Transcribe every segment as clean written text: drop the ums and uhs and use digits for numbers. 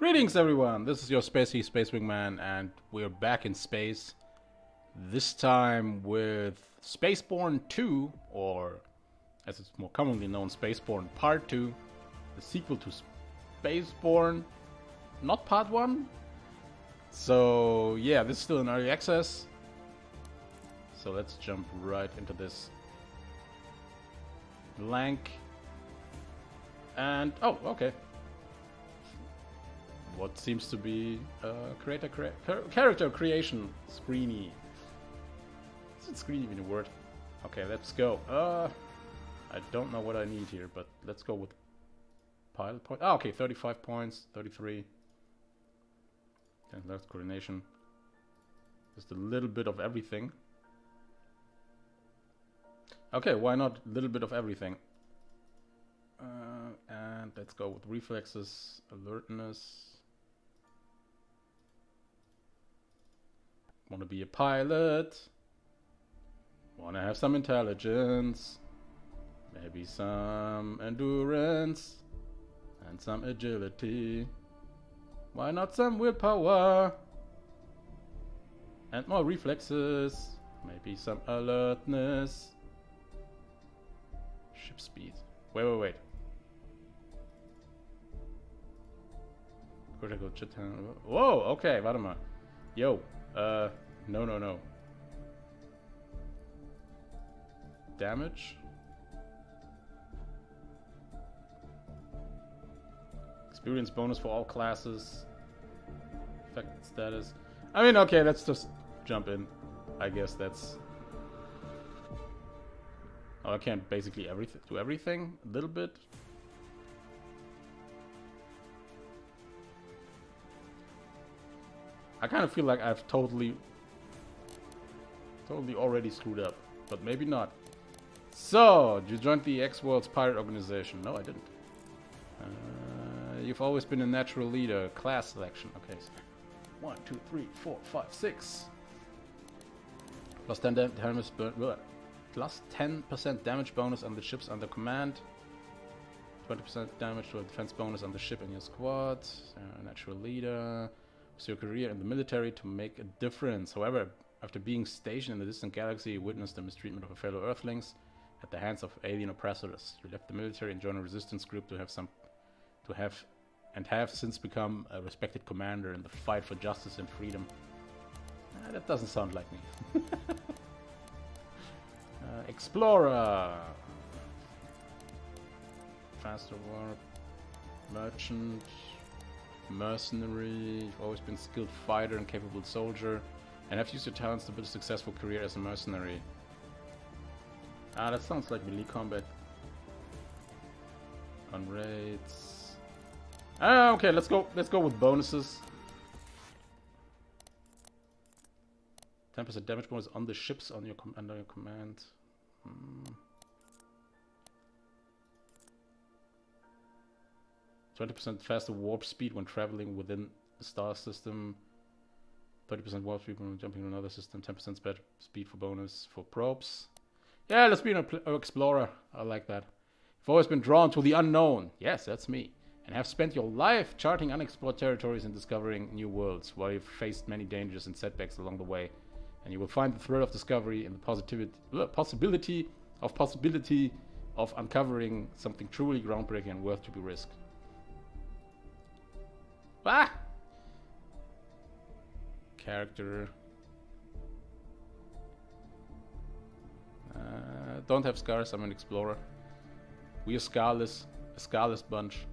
Greetings everyone, this is your Spacey SpaceWingman and we're back in space. This time with SpaceBourne 2, or as it's more commonly known, SpaceBourne Part 2. The sequel to SpaceBourne, not Part 1. So yeah, this is still in early access. So let's jump right into this blank. And oh, okay. What seems to be a character creation screeny. Is it screeny even a word? Okay, let's go. I don't know what I need here, but let's go with pilot point. Oh, okay, 35 points, 33. And that's coordination. Just a little bit of everything. Okay, why not a little bit of everything? And let's go with reflexes, alertness. Want to be a pilot? Want to have some intelligence? Maybe some endurance and some agility. Why not some willpower and more reflexes? Maybe some alertness. Ship speed. Wait. Critical chip. Whoa. Okay. Warte mal. Yo. No. Damage? Experience bonus for all classes. Affected status. I mean, okay, let's just jump in. I guess that's... Oh, I can't basically do everything? A little bit? I kind of feel like I've totally already screwed up, but maybe not. So, you joined the X-Worlds Pirate Organization. No, I didn't. You've always been a natural leader. Class selection. Okay, so 1, 2, 3, 4, 5, 6. Plus 10% damage bonus on the ships under command. 20% damage to a defense bonus on the ship in your squad. Natural leader. Your career in the military to make a difference. However, after being stationed in the distant galaxy, you witnessed the mistreatment of your fellow Earthlings at the hands of alien oppressors. You left the military and joined a resistance group and have since become a respected commander in the fight for justice and freedom. That doesn't sound like me. Explorer, faster warp, merchant. Mercenary, you've always been a skilled fighter and capable soldier, and have used your talents to build a successful career as a mercenary. Ah, that sounds like melee combat. On raids. Ah, okay, let's go with bonuses. 10% damage bonus on the ships on your under your command. Hmm. 20% faster warp speed when traveling within a star system. 30% warp speed when jumping to another system. 10% better speed for bonus for probes. Yeah, let's be an explorer. I like that. You've always been drawn to the unknown. Yes, that's me. And have spent your life charting unexplored territories and discovering new worlds. While you've faced many dangers and setbacks along the way. And you will find the thrill of discovery and the possibility of uncovering something truly groundbreaking and worth to be risked. Ah! Character. Don't have scars, I'm an explorer. We are scarless, a scarless bunch.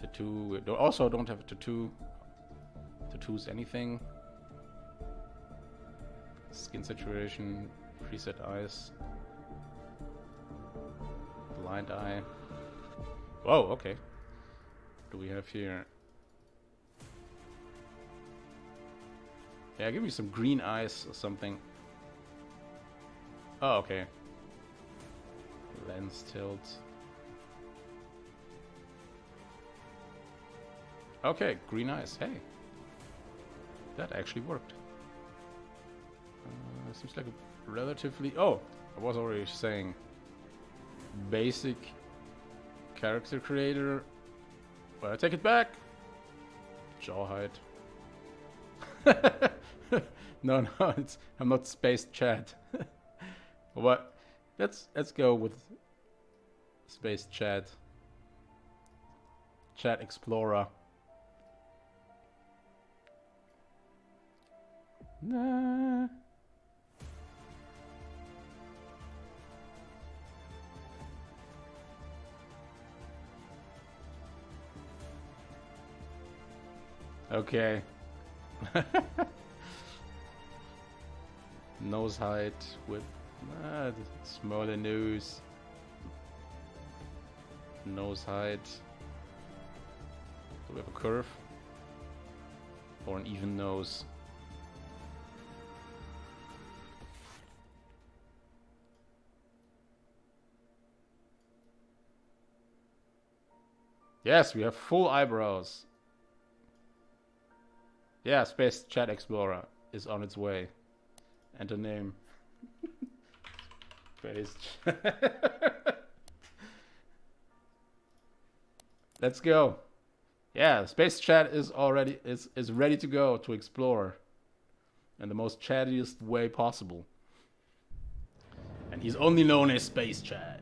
Tattoo, also don't have a tattoo. Tattoos anything. Skin saturation, preset eyes. Blind eye. Whoa, okay. What do we have here? Yeah, give me some green eyes or something. Oh, okay. Lens tilt. Okay, green eyes. Hey, that actually worked. Seems like a relatively... Oh, I was already saying basic character creator. But I take it back. Jawhide. No, it's, I'm not SpaceChad. What? Let's go with SpaceChad. Chad Explorer. Nah. Okay. Nose height with smaller nose. Nose height. Do we have a curve? Or an even nose? Yes, we have full eyebrows. Yeah, SpaceChad Explorer is on its way. And the name. SpaceChad. Let's go. Yeah, SpaceChad is already is ready to go to explore in the most chattiest way possible. And he's only known as SpaceChad.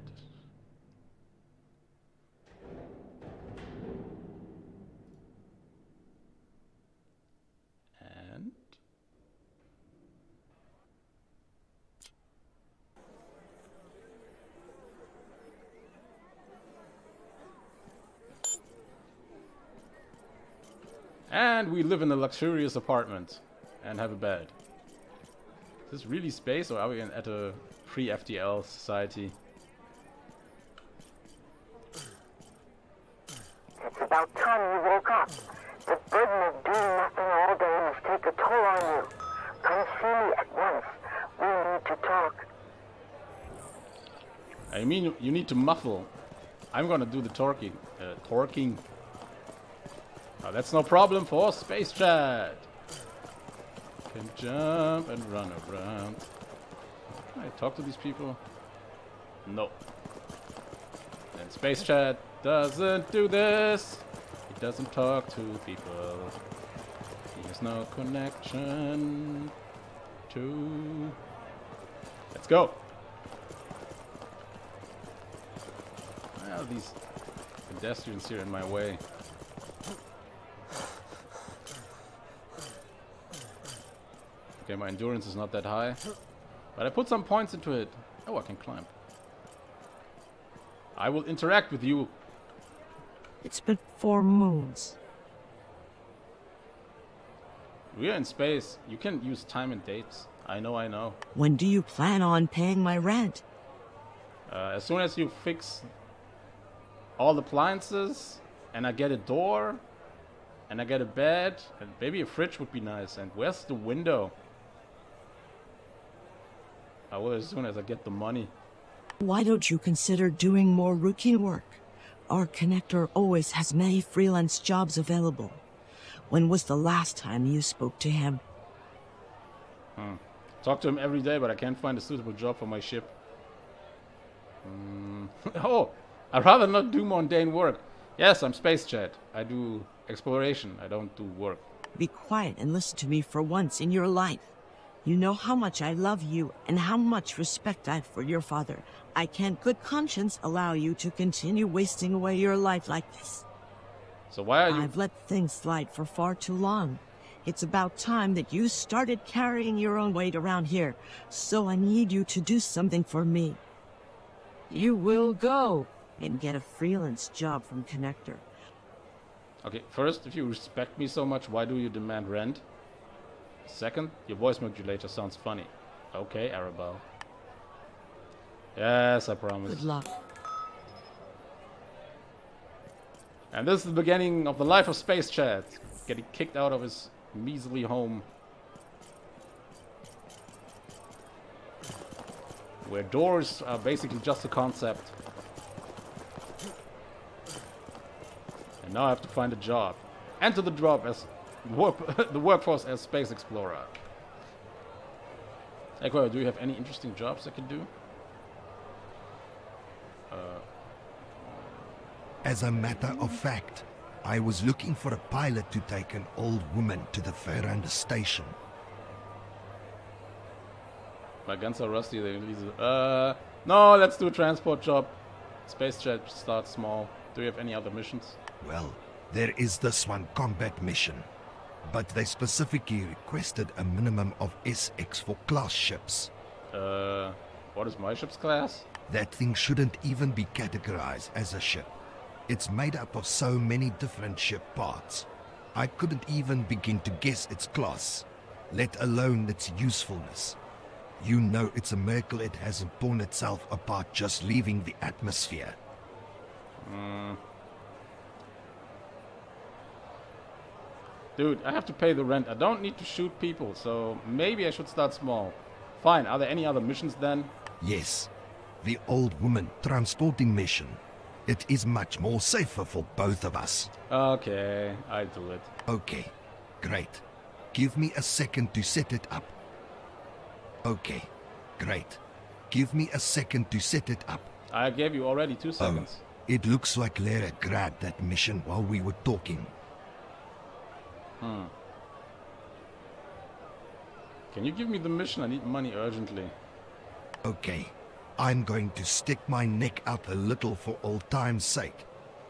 And we live in a luxurious apartment and have a bed. Is this really space, or are we at a pre-FTL society? It's about time you woke up. The burden of doing nothing all day must take a toll on you. Come see me at once. We need to talk. I mean, you need to muffle. I'm gonna do the talking. Oh, that's no problem for SpaceChad. Can jump and run around. Can I talk to these people? No. And SpaceChad doesn't do this. He doesn't talk to people. He has no connection to... Let's go. Well, these pedestrians here in my way. Okay, my endurance is not that high, but I put some points into it. Oh, I can climb. I will interact with you. It's been 4 moons. We are in space. You can use time and dates. I know. When do you plan on paying my rent? As soon as you fix all the appliances, and I get a door, and I get a bed, and maybe a fridge would be nice. And where's the window? I will as soon as I get the money. Why don't you consider doing more routine work? Our connector always has many freelance jobs available. When was the last time you spoke to him? Talk to him every day, but I can't find a suitable job for my ship. Oh, I'd rather not do mundane work. Yes, I'm SpaceChad. I do exploration. I don't do work. Be quiet and listen to me for once in your life. You know how much I love you and how much respect I have for your father. I can't good conscience allow you to continue wasting away your life like this. So why are you... I've let things slide for far too long. It's about time that you started carrying your own weight around here. So I need you to do something for me. You will go and get a freelance job from Connector. Okay, first, if you respect me so much, why do you demand rent? Second, your voice modulator sounds funny. Okay, Arabelle. Yes, I promise. Good luck. And this is the beginning of the life of SpaceChad. Getting kicked out of his measly home. Where doors are basically just a concept. And now I have to find a job. Enter the job as... the workforce as Space Explorer. Echo, do you have any interesting jobs I can do? As a matter of fact, I was looking for a pilot to take an old woman to the Ferranda station. War ganz rusty, der Riese. No, let's do a transport job. SpaceChad starts small. Do you have any other missions? Well, there is this one combat mission. But they specifically requested a minimum of SX4 class ships. What is my ship's class? That thing shouldn't even be categorized as a ship. It's made up of so many different ship parts. I couldn't even begin to guess its class, let alone its usefulness. You know, it's a miracle it hasn't torn itself apart just leaving the atmosphere. Dude, I have to pay the rent. I don't need to shoot people, so maybe I should start small. Fine, are there any other missions then? Yes, the old woman transporting mission. It is much more safer for both of us. Okay, I'll do it. Okay, great. Give me a second to set it up. Okay, great. Give me a second to set it up. I gave you already 2 seconds. It looks like Lara grabbed that mission while we were talking. Can you give me the mission? I need money urgently. Okay. I'm going to stick my neck out a little for old time's sake,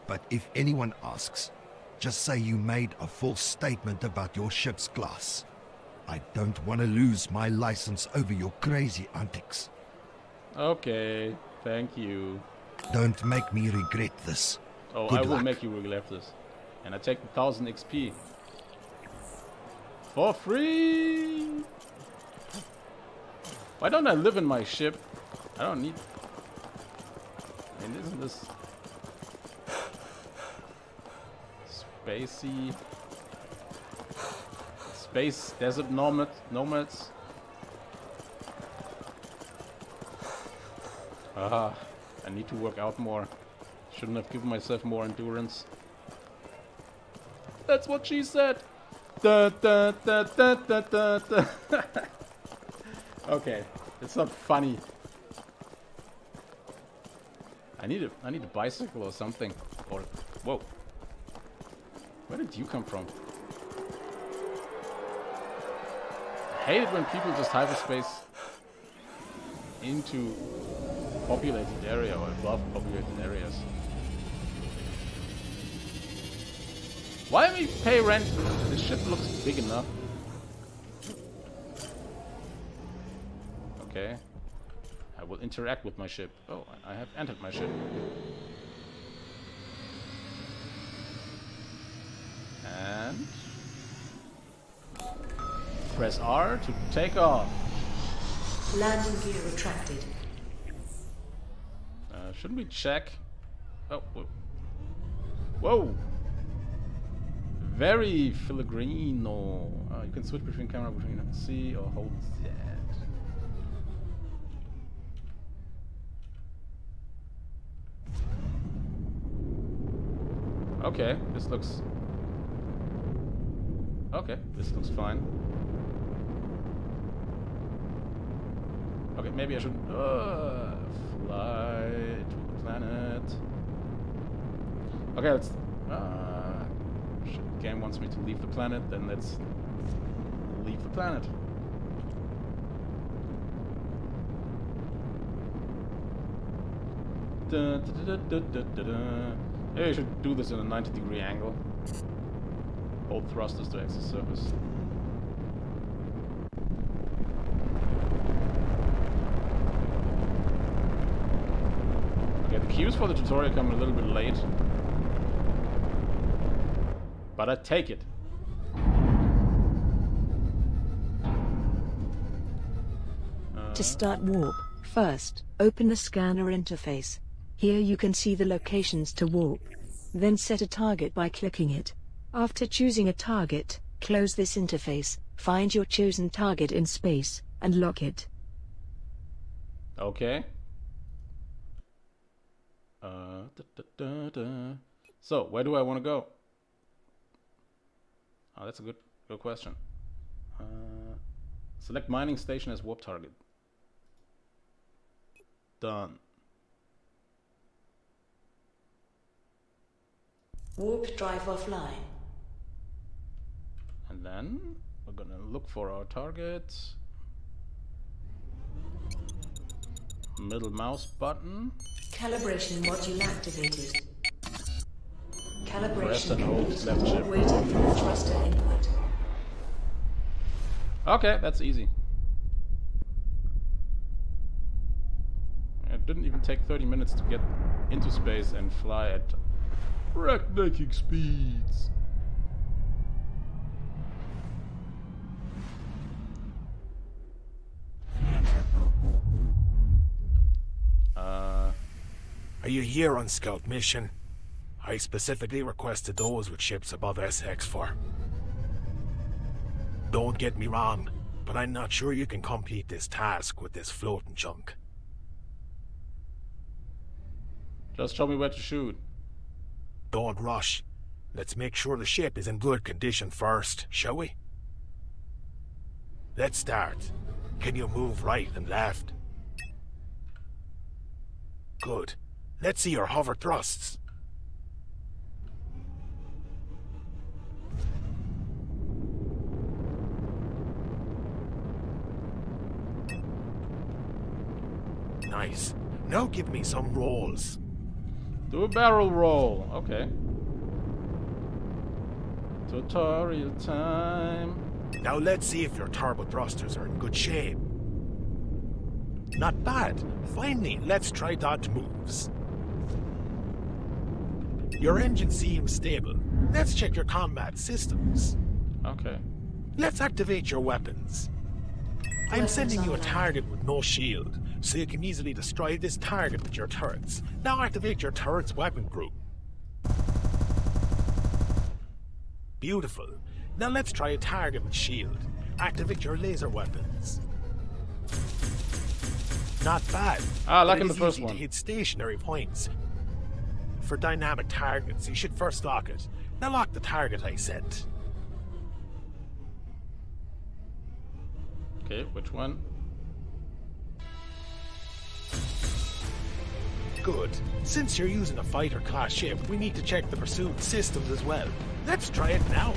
but if anyone asks, just say you made a false statement about your ship's class. I don't want to lose my license over your crazy antics. Okay, thank you. Don't make me regret this. Oh, I will make you regret this. And I take 1,000 XP. For free! Why don't I live in my ship? I don't need... I mean, isn't this... Spacey... Space desert nomads? Ah, I need to work out more. Shouldn't have given myself more endurance. That's what she said! Da, da, da, da, da, da, da. Okay, it's not funny. I need a bicycle or something. Or whoa, where did you come from? I hate it when people just hyperspace into populated area or above populated areas. Why do we pay rent? This ship looks big enough. Okay. I will interact with my ship. Oh, I have entered my ship. And... press R to take off. Landing gear retracted. Shouldn't we check? Oh, whoa. Whoa! Very filigrino. You can switch between camera between C or hold Z. Okay, this looks... okay, this looks fine. Okay, maybe I should... fly to the planet. Okay, let's... shit, game wants me to leave the planet, then let's... leave the planet. Da, da, da, da, da, da, da. Maybe I should do this in a 90-degree angle. Hold thrusters to exit surface. Okay, the cues for the tutorial come a little bit late. But I take it. To start warp, first, open the scanner interface. Here you can see the locations to warp. Then set a target by clicking it. After choosing a target, close this interface, find your chosen target in space, and lock it. Okay. So, where do I want to go? Oh, that's a good question. Select mining station as warp target. Done. Warp drive offline. And then we're gonna look for our targets. Middle mouse button. Calibration module activated. Calibration. Press and hold left shift. Waiting for thruster input. Okay, that's easy. It didn't even take 30 minutes to get into space and fly at breathtaking speeds. Are you here on scout mission? I specifically requested those with ships above SX4. Don't get me wrong, but I'm not sure you can complete this task with this floating junk. Just tell me where to shoot. Don't rush. Let's make sure the ship is in good condition first, shall we? Let's start. Can you move right and left? Good. Let's see your hover thrusts. Nice. Now give me some rolls. Do a barrel roll. Okay. Tutorial time. Now let's see if your turbo thrusters are in good shape. Not bad. Finally, let's try dodge moves. Your engine seems stable. Let's check your combat systems. Okay. Let's activate your weapons. I'm sending you a target with no shield, so you can easily destroy this target with your turrets. Now activate your turret's weapon group. Beautiful. Now let's try a target with shield. Activate your laser weapons. Not bad. Ah, like in the first one. Hit stationary points. For dynamic targets, you should first lock it. Now lock the target I sent. Okay, which one? Good. Since you're using a fighter class ship, we need to check the pursuit systems as well. Let's try it now.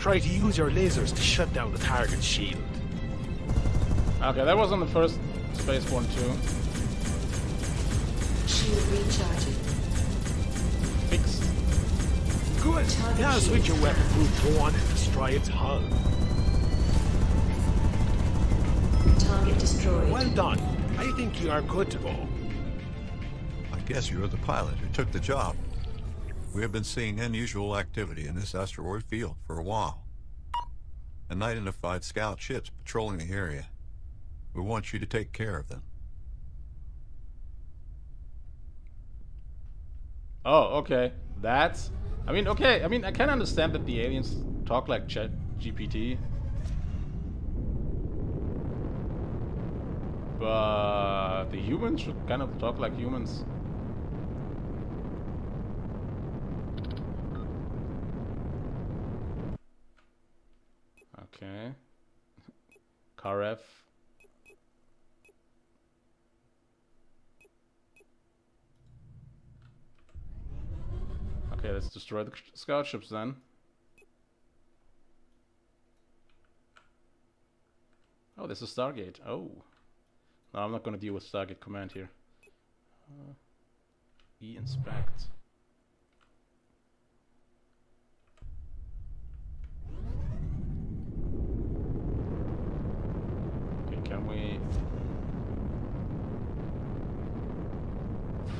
Try to use your lasers to shut down the target's shield. Okay, that was on the first SpaceBourne 2. Shield recharging. Fixed. Good. Now switch your weapon group to one and destroy its hull. Target destroyed. Well done. I think you are good to go. I guess you're the pilot who took the job. We have been seeing unusual activity in this asteroid field for a while. Unidentified scout ships patrolling the area. We want you to take care of them. Oh, okay. That's... I mean, okay, I mean, I can understand that the aliens talk like ChatGPT. But the humans should kind of talk like humans. Okay. Caref. Okay, let's destroy the scout ships then. Oh, there's a Stargate. Oh. No, I'm not going to deal with Stargate command here. E inspect. Okay, can we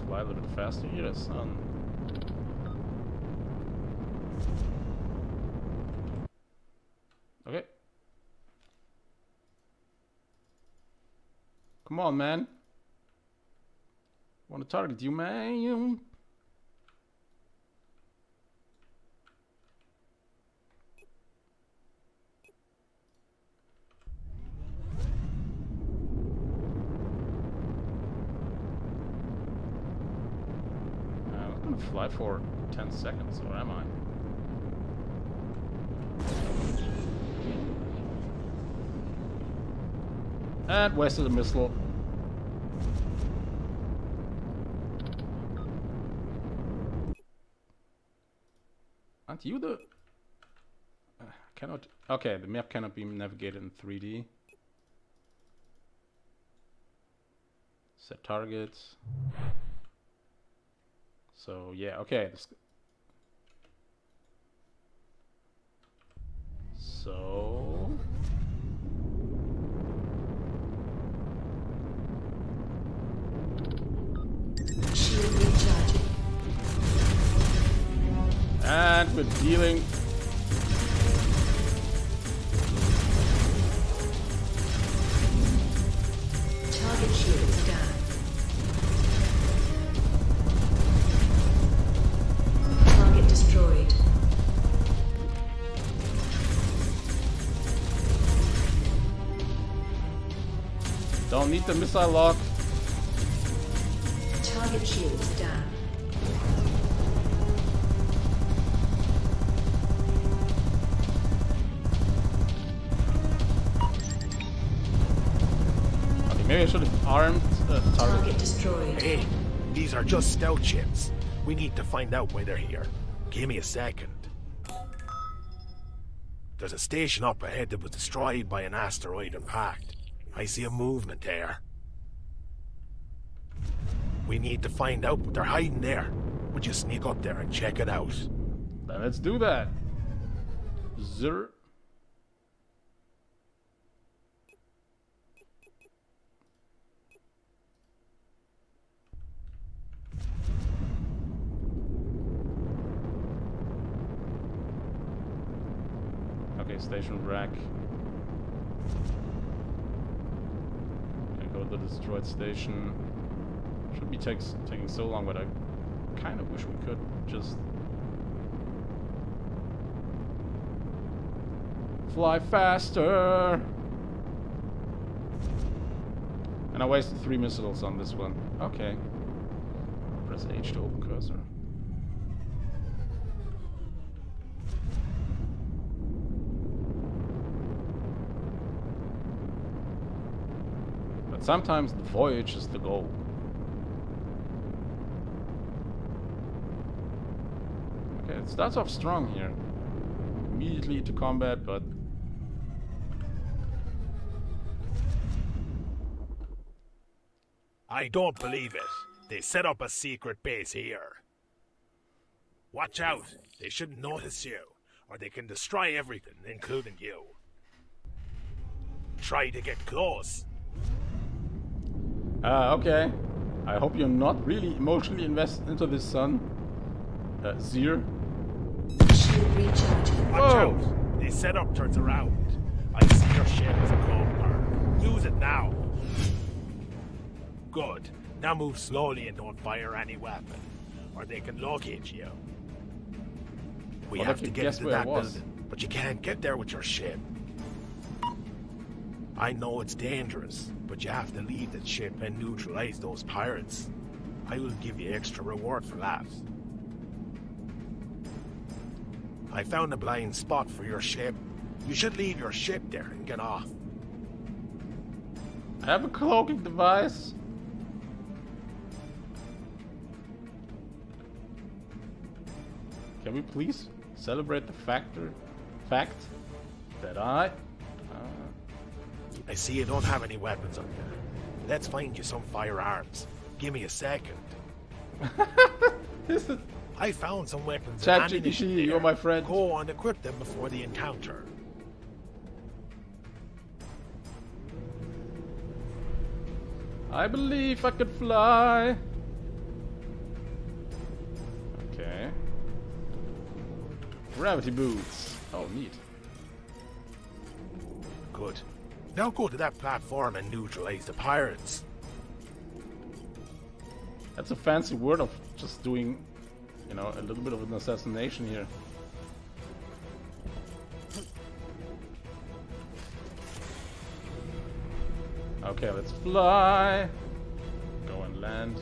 fly a little bit faster? Yes, okay. Come on, man. Want to target you, man? I'm gonna fly for 10 seconds, or am I? And west of the missile. Aren't you the... cannot... Okay, the map cannot be navigated in 3D. Set targets. So, yeah, okay. So... And we're dealing... Target shields down. Target destroyed. Don't need the missile lock. Target shields down. Maybe I should have armed the target destroyed. Hey, these are just stealth ships. We need to find out why they're here. Give me a second. There's a station up ahead that was destroyed by an asteroid impact. I see a movement there. We need to find out what they're hiding there. Would you sneak up there and check it out? Then let's do that. Zero. Station rack. Okay, go to the destroyed station. Should be taking so long, but I kind of wish we could just fly faster. And I wasted 3 missiles on this one. Okay. Press H to open cursor. Sometimes the voyage is the goal. Okay, it starts off strong here. Immediately to combat, but... I don't believe it. They set up a secret base here. Watch out. They shouldn't notice you, or they can destroy everything, including you. Try to get close. Okay. I hope you're not really emotionally invested into this, son. Zir. Watch out! They set up turns around. I see your ship as a cold guard. Use it now. Good. Now move slowly and don't fire any weapon, or they can locate you. We have to get to that building, but you can't get there with your ship. I know it's dangerous, but you have to leave the ship and neutralize those pirates. I will give you extra reward for that. I found a blind spot for your ship. You should leave your ship there and get off. I have a cloaking device. Can we please celebrate the fact that I see you don't have any weapons on you. Let's find you some firearms. Give me a second. This is... I found some weapons. ChatGPT, you're my friend. Go and equip them before the encounter. I believe I could fly. Okay. Gravity boots. Oh, neat. Good. Now go to that platform and neutralize the pirates. That's a fancy word of just doing, you know, a little bit of an assassination here. Okay, let's fly. Go and land.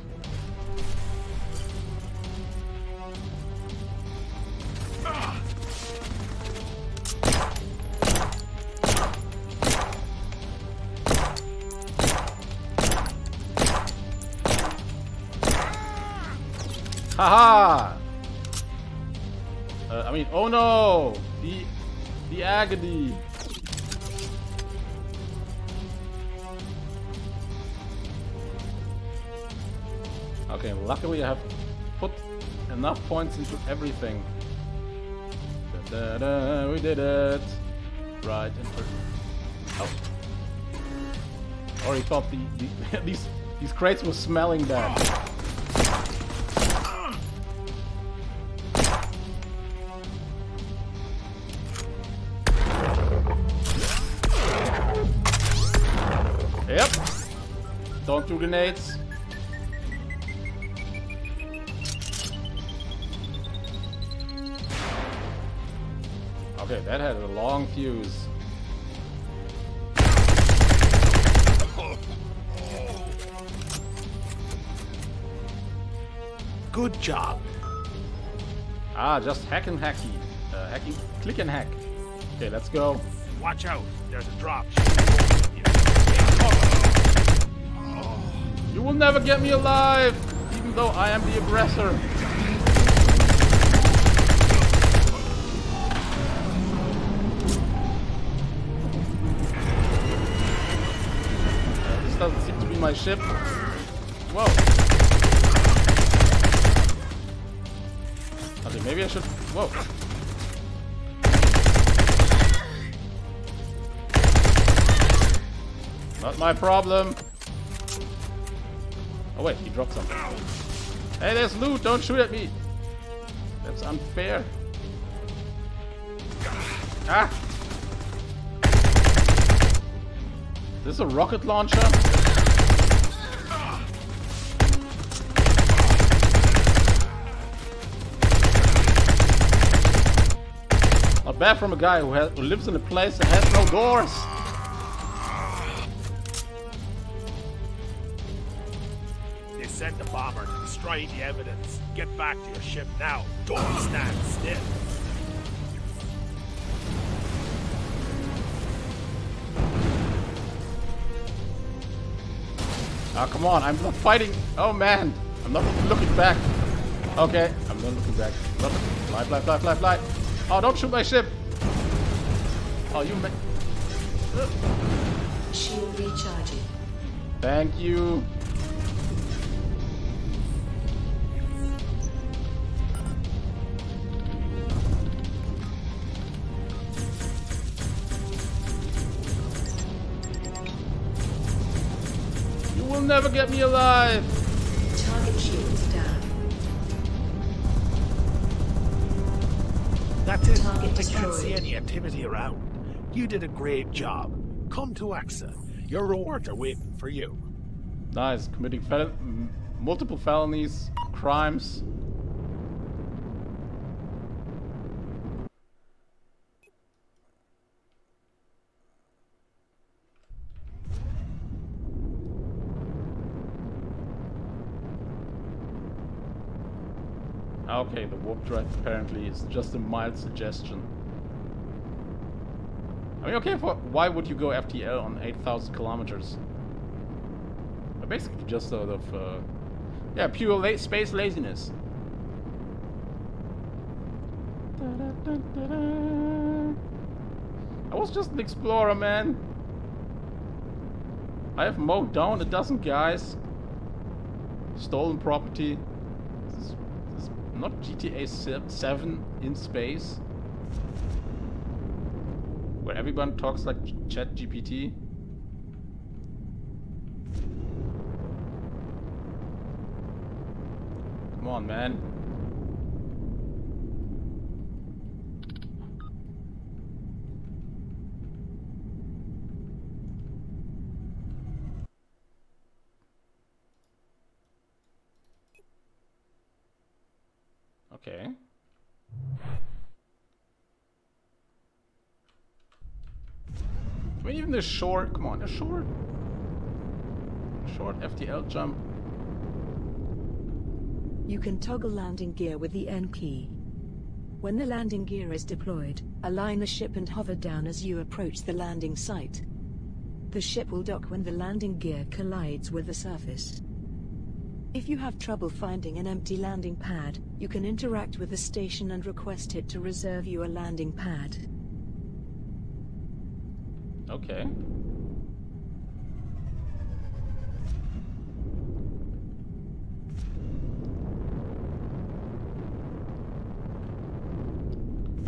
Haha! I mean, oh no! The agony! Okay, luckily I have put enough points into everything. Da-da-da, we did it! Right in person. Oh. I already thought the these crates were smelling bad. Yep. Don't do grenades. Okay, that had a long fuse. Good job. Ah, just hack and hacky. Hacking, click and hack. Okay, let's go. Watch out, there's a drop. You will never get me alive, even though I am the aggressor. Doesn't seem to be my ship. Whoa. Okay, maybe I should... Whoa. Not my problem. Oh wait, he dropped something. Hey, there's loot! Don't shoot at me! That's unfair. Ah! Is this a rocket launcher? Not bad from a guy who lives in a place that has no doors. They sent the bomber to destroy the evidence. Get back to your ship now. Don't stand still. Oh, come on, I'm not fighting. Oh man, I'm not looking back. Okay, I'm not looking back. Fly, fly, fly, fly, fly. Oh, don't shoot my ship. Oh, you may. Shield recharging. Thank you. Never get me alive. Target shields down. That's it. Target destroyed. I can't see any activity around. You did a great job. Come to Axia. Your rewards are waiting for you. Nice. Committing multiple felonies, crimes. Okay, the warp drive apparently is just a mild suggestion. I mean, okay, for why would you go FTL on 8,000 kilometers? Basically, just sort of, yeah, pure space laziness. I was just an explorer, man. I have mowed down a dozen guys, stolen property. Not GTA 7 in space, where everyone talks like ChatGPT. Come on, man. Okay. I mean, even the short, come on, a short FTL jump. You can toggle landing gear with the N key. When the landing gear is deployed, align the ship and hover down as you approach the landing site. The ship will dock when the landing gear collides with the surface. If you have trouble finding an empty landing pad, you can interact with the station and request it to reserve you a landing pad. Okay.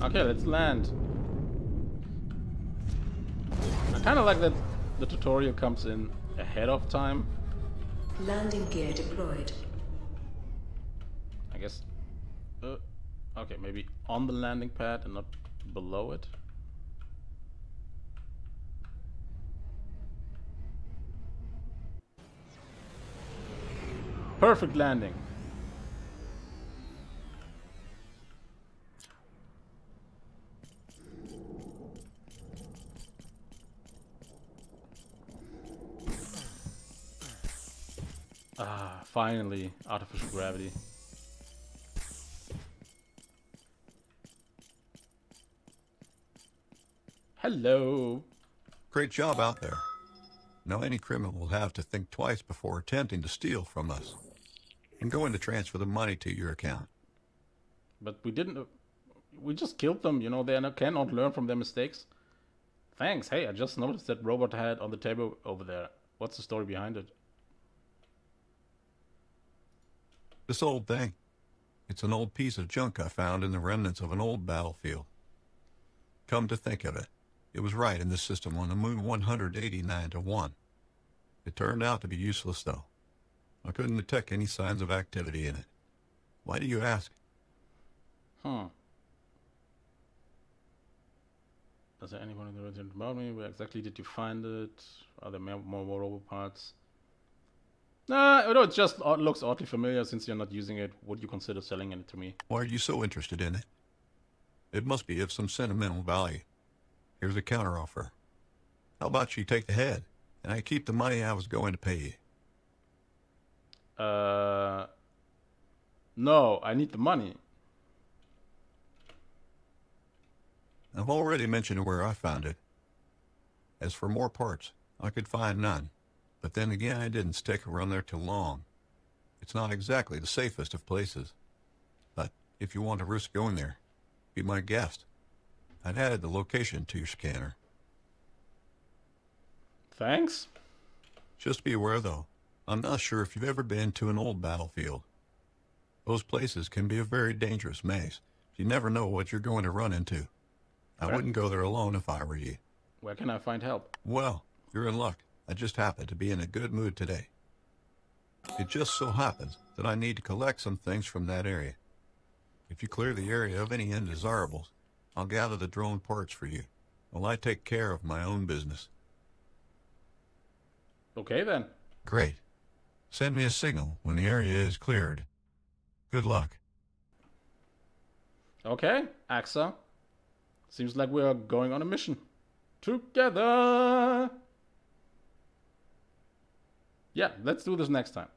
Okay, let's land. I kind of like that the tutorial comes in ahead of time. Landing gear deployed. I guess... okay, maybe on the landing pad and not below it. Perfect landing. Ah, finally, artificial gravity. Hello. Great job out there. Now any criminal will have to think twice before attempting to steal from us. I'm going to transfer the money to your account. But we didn't... we just killed them, you know, they cannot learn from their mistakes. Thanks, hey, I just noticed that robot head on the table over there. What's the story behind it? This old thing. It's an old piece of junk I found in the remnants of an old battlefield. Come to think of it, it was right in this system on the moon 189-1. It turned out to be useless though. I couldn't detect any signs of activity in it. Why do you ask? Huh. Is there anyone in the region about me? Where exactly did you find it? Are there more robot parts? No, it just looks oddly familiar. Since you're not using it, would you consider selling it to me? Why are you so interested in it? It must be of some sentimental value. Here's a counteroffer. How about you take the head, and I keep the money I was going to pay you? No, I need the money. I've already mentioned where I found it. As for more parts, I could find none. But then again, I didn't stick around there too long. It's not exactly the safest of places. But if you want to risk going there, be my guest. I'd added the location to your scanner. Thanks. Just be aware, though. I'm not sure if you've ever been to an old battlefield. Those places can be a very dangerous maze. You never know what you're going to run into. I wouldn't go there alone if I were you. Where can I find help? Well, you're in luck. I just happened to be in a good mood today. It just so happens that I need to collect some things from that area. If you clear the area of any undesirables, I'll gather the drone parts for you, while I take care of my own business. Okay then. Great. Send me a signal when the area is cleared. Good luck. Okay, Axia. Seems like we are going on a mission. Together! Yeah, let's do this next time.